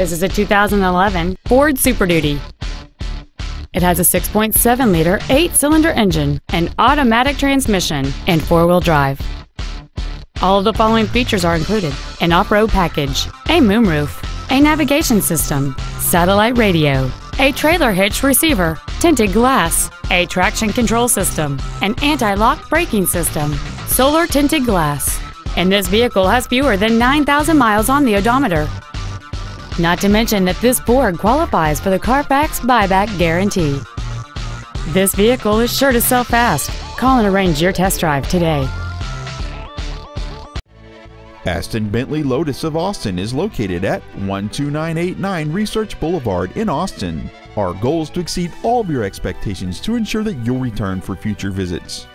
This is a 2011 Ford Super Duty. It has a 6.7-liter 8-cylinder engine, an automatic transmission, and four-wheel drive. All of the following features are included: an off-road package, a moonroof, a navigation system, satellite radio, a trailer hitch receiver, tinted glass, a traction control system, an anti-lock braking system, solar tinted glass. And this vehicle has fewer than 9,000 miles on the odometer. Not to mention that this Ford qualifies for the Carfax buyback guarantee. This vehicle is sure to sell fast. Call and arrange your test drive today. Aston Bentley Lotus of Austin is located at 12989 Research Boulevard in Austin. Our goal is to exceed all of your expectations to ensure that you'll return for future visits.